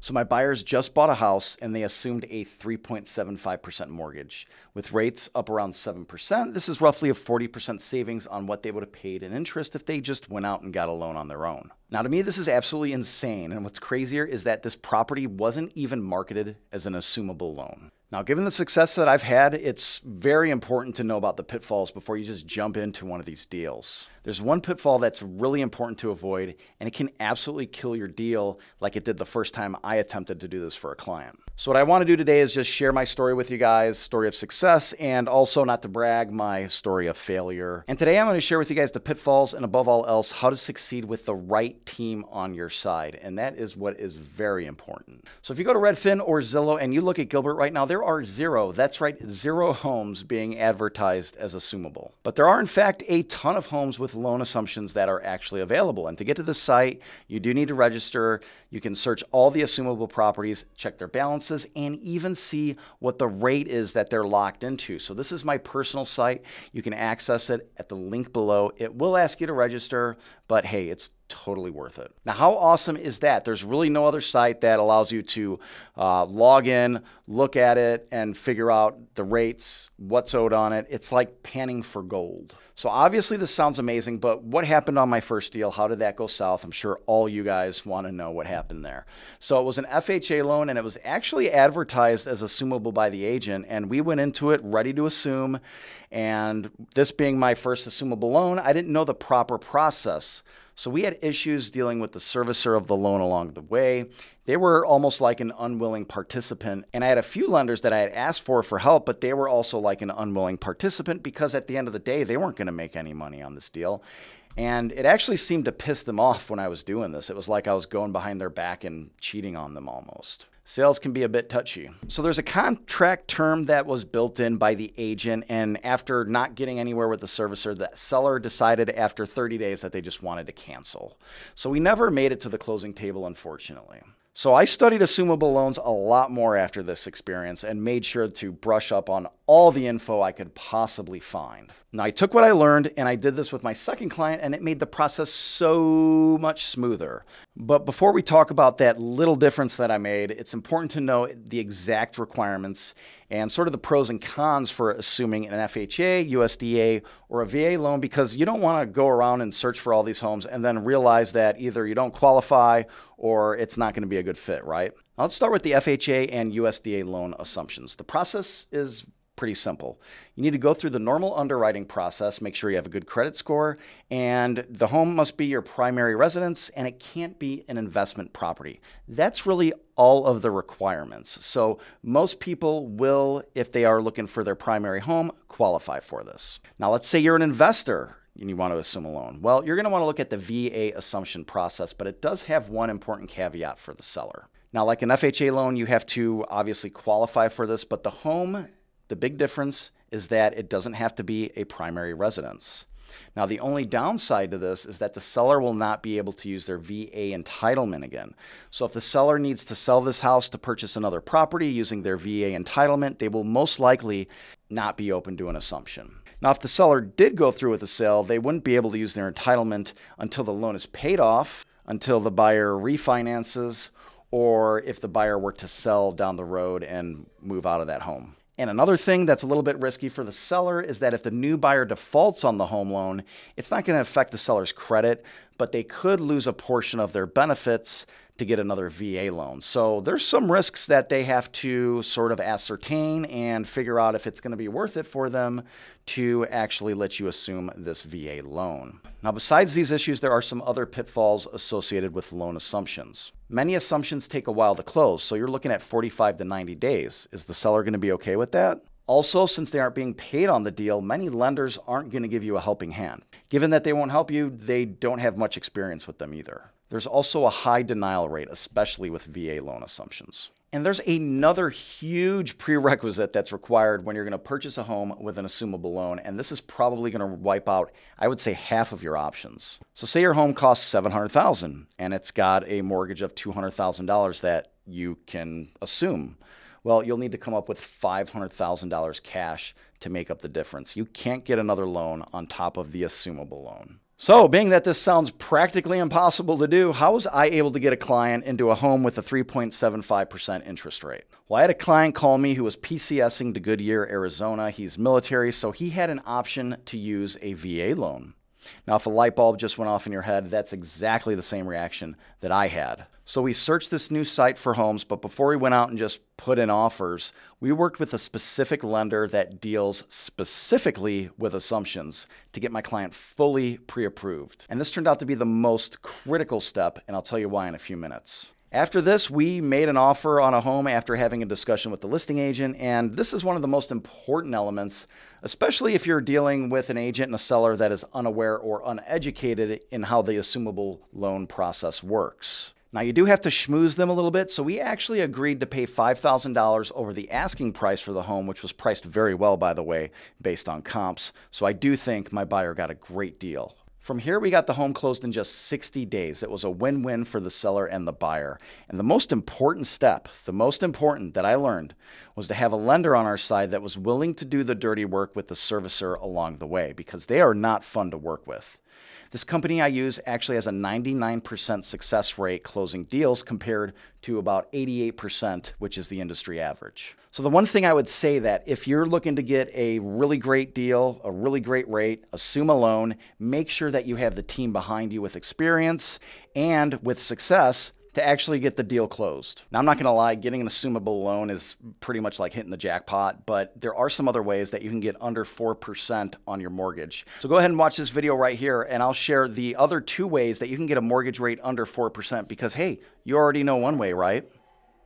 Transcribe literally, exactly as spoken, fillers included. So my buyers just bought a house and they assumed a three point seven five percent mortgage with rates up around seven percent. This is roughly a forty percent savings on what they would have paid in interest if they just went out and got a loan on their own. Now, to me, this is absolutely insane. And what's crazier is that this property wasn't even marketed as an assumable loan. Now, given the success that I've had, it's very important to know about the pitfalls before you just jump into one of these deals. There's one pitfall that's really important to avoid, and it can absolutely kill your deal like it did the first time I attempted to do this for a client. So what I want to do today is just share my story with you guys, story of success, and also, not to brag, my story of failure. And today I'm going to share with you guys the pitfalls and, above all else, how to succeed with the right team on your side. And that is what is very important. So if you go to Redfin or Zillow and you look at Gilbert right now, there There are zero, that's right, zero homes being advertised as assumable. But there are, in fact, a ton of homes with loan assumptions that are actually available. And to get to the site, you do need to register. You can search all the assumable properties, check their balances, and even see what the rate is that they're locked into. So this is my personal site. You can access it at the link below. It will ask you to register, but hey, it's totally worth it. Now, how awesome is that? There's really no other site that allows you to uh, log in, look at it, and figure out the rates, what's owed on it. It's like panning for gold. So obviously this sounds amazing, but what happened on my first deal? How did that go south? I'm sure all you guys want to know what happened there. So it was an F H A loan, and it was actually advertised as assumable by the agent, and we went into it ready to assume. And this being my first assumable loan, I didn't know the proper process. So we had issues dealing with the servicer of the loan along the way. They were almost like an unwilling participant. And I had a few lenders that I had asked for for help, but they were also like an unwilling participant because at the end of the day, they weren't going to make any money on this deal. And it actually seemed to piss them off when I was doing this. It was like I was going behind their back and cheating on them almost. Sales can be a bit touchy. So there's a contract term that was built in by the agent, and after not getting anywhere with the servicer, the seller decided after thirty days that they just wanted to cancel. So we never made it to the closing table, unfortunately. So I studied assumable loans a lot more after this experience and made sure to brush up on all the info I could possibly find. Now, I took what I learned and I did this with my second client, and it made the process so much smoother. But before we talk about that little difference that I made, it's important to know the exact requirements and sort of the pros and cons for assuming an F H A, U S D A, or a V A loan, because you don't want to go around and search for all these homes and then realize that either you don't qualify or it's not going to be a good fit, right? Now, let's start with the F H A and U S D A loan assumptions. The process is pretty simple. You need to go through the normal underwriting process, make sure you have a good credit score, and the home must be your primary residence, and it can't be an investment property. That's really all of the requirements. So most people will, if they are looking for their primary home, qualify for this. Now, let's say you're an investor and you want to assume a loan. Well, you're going to want to look at the V A assumption process, but it does have one important caveat for the seller. Now, like an F H A loan, you have to obviously qualify for this, but the home, the big difference is that it doesn't have to be a primary residence. Now, the only downside to this is that the seller will not be able to use their V A entitlement again. So if the seller needs to sell this house to purchase another property using their V A entitlement, they will most likely not be open to an assumption. Now, if the seller did go through with the sale, they wouldn't be able to use their entitlement until the loan is paid off, until the buyer refinances, or if the buyer were to sell down the road and move out of that home. And another thing that's a little bit risky for the seller is that if the new buyer defaults on the home loan, it's not going to affect the seller's credit, but they could lose a portion of their benefits to get another V A loan. So there's some risks that they have to sort of ascertain and figure out if it's going to be worth it for them to actually let you assume this V A loan. Now, besides these issues, there are some other pitfalls associated with loan assumptions. Many assumptions take a while to close, so you're looking at forty-five to ninety days. Is the seller going to be okay with that? Also, since they aren't being paid on the deal, many lenders aren't going to give you a helping hand. Given that they won't help you, they don't have much experience with them either. There's also a high denial rate, especially with V A loan assumptions. And there's another huge prerequisite that's required when you're going to purchase a home with an assumable loan, and this is probably going to wipe out, I would say, half of your options. So say your home costs seven hundred thousand dollars and it's got a mortgage of two hundred thousand dollars that you can assume. Well, you'll need to come up with five hundred thousand dollars cash to make up the difference. You can't get another loan on top of the assumable loan. So being that this sounds practically impossible to do, how was I able to get a client into a home with a three point seven five percent interest rate? Well, I had a client call me who was P C S ing to Goodyear, Arizona. He's military, so he had an option to use a V A loan. Now, if a light bulb just went off in your head, that's exactly the same reaction that I had. So we searched this new site for homes, but before we went out and just put in offers, we worked with a specific lender that deals specifically with assumptions to get my client fully pre-approved. And this turned out to be the most critical step, and I'll tell you why in a few minutes. After this, we made an offer on a home after having a discussion with the listing agent, and this is one of the most important elements, especially if you're dealing with an agent and a seller that is unaware or uneducated in how the assumable loan process works. Now, you do have to schmooze them a little bit, so we actually agreed to pay five thousand dollars over the asking price for the home, which was priced very well, by the way, based on comps, so I do think my buyer got a great deal. From here, we got the home closed in just sixty days. It was a win-win for the seller and the buyer. And the most important step, the most important that I learned, was to have a lender on our side that was willing to do the dirty work with the servicer along the way, because they are not fun to work with. This company I use actually has a ninety-nine percent success rate closing deals compared to about eighty-eight percent, which is the industry average. So the one thing I would say that if you're looking to get a really great deal, a really great rate, assume a loan, make sure that you have the team behind you with experience and with success to actually get the deal closed. Now, I'm not gonna lie, getting an assumable loan is pretty much like hitting the jackpot, but there are some other ways that you can get under four percent on your mortgage. So go ahead and watch this video right here, and I'll share the other two ways that you can get a mortgage rate under four percent, because hey, you already know one way, right?